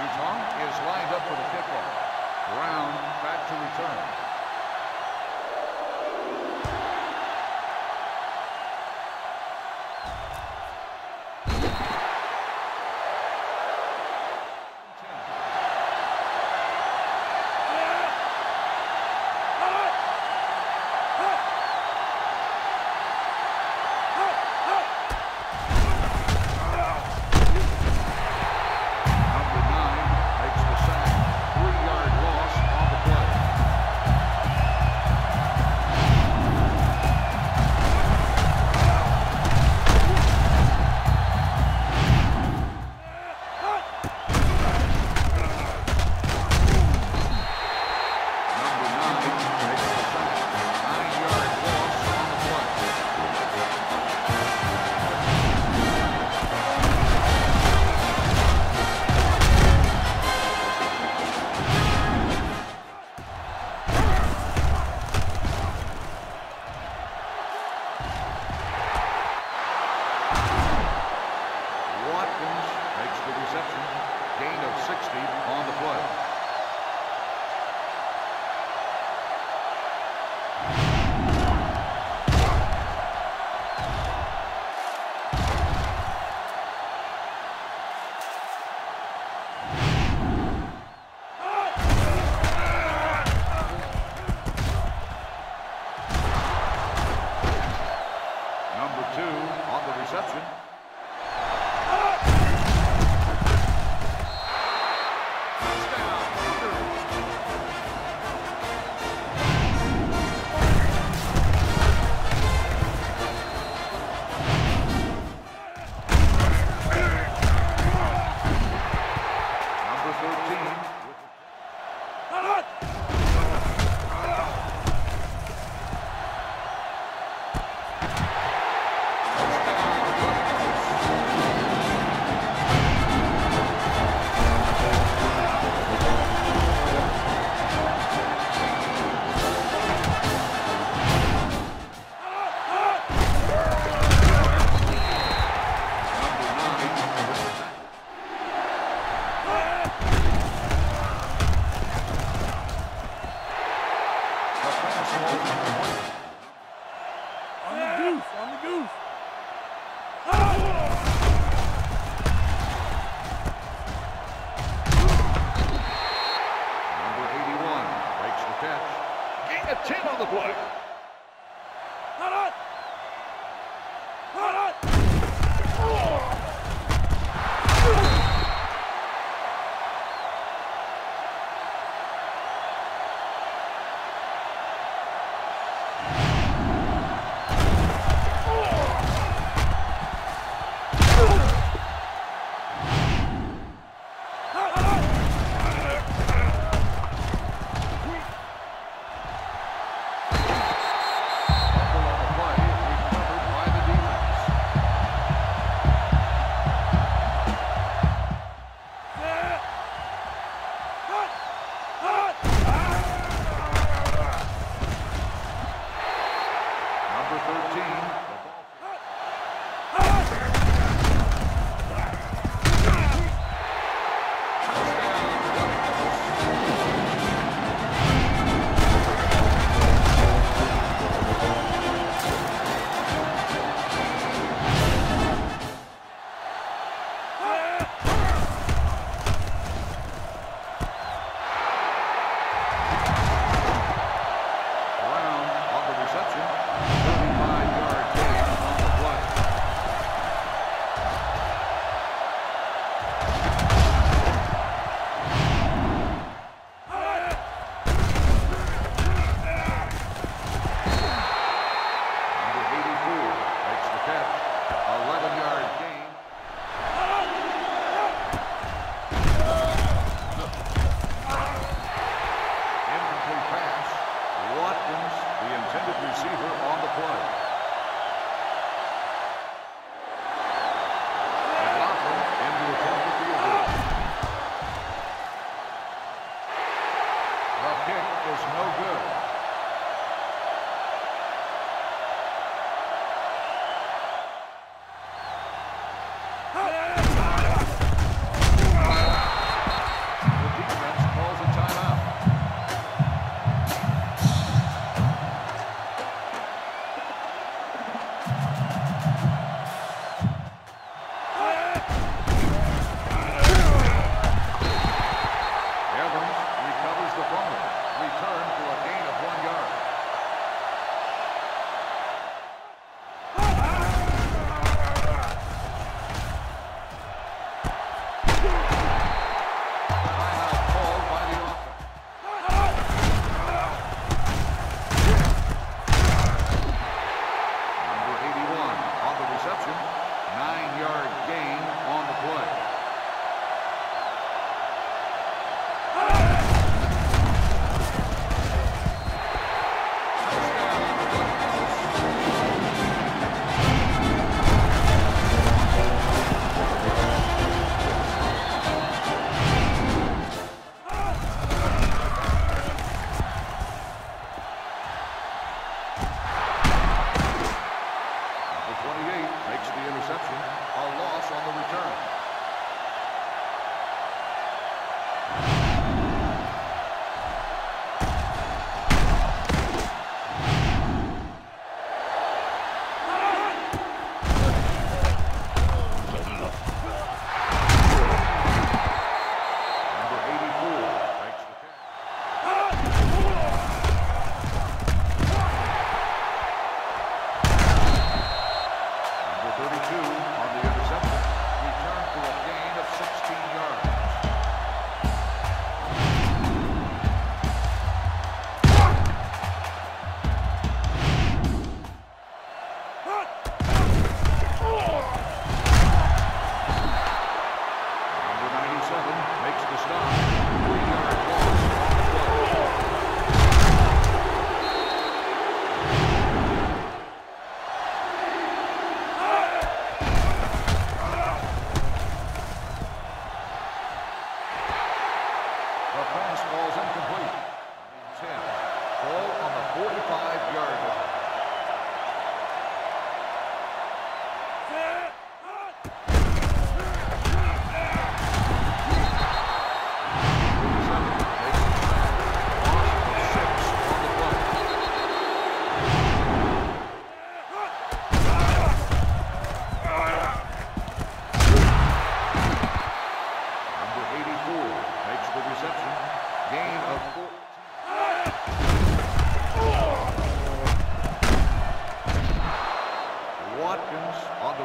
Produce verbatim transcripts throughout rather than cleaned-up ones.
Utah is lined up for the kickoff. Brown back to return. The pass falls incomplete. ten. Ball on the forty-five yard line.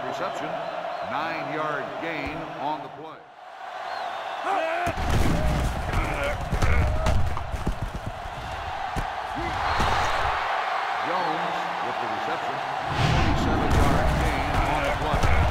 Reception, nine yard gain on the play. Jones with the reception, twenty-seven yard gain on the play.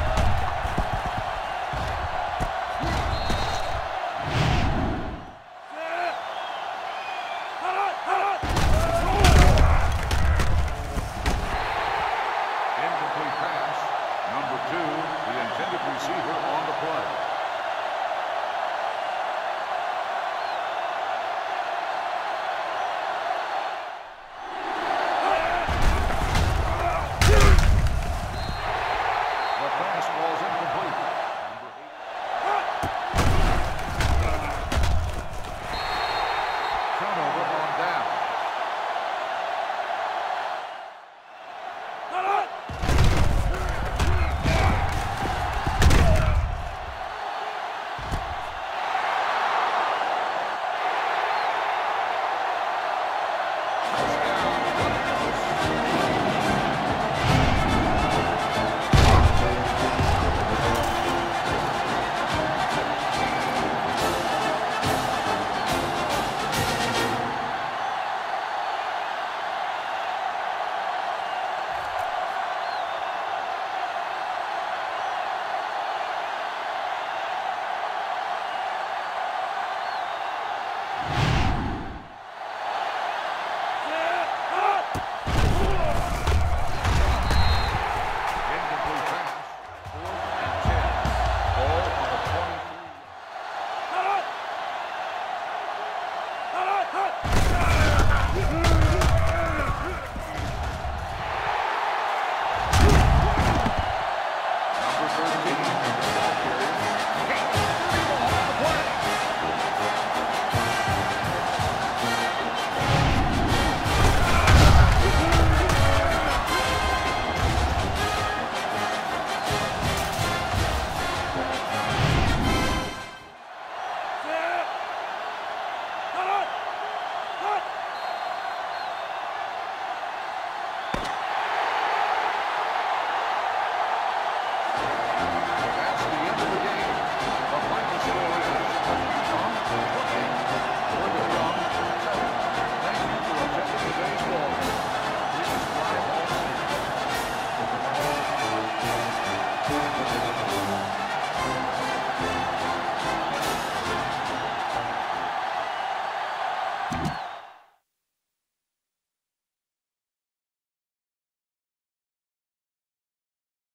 Hut!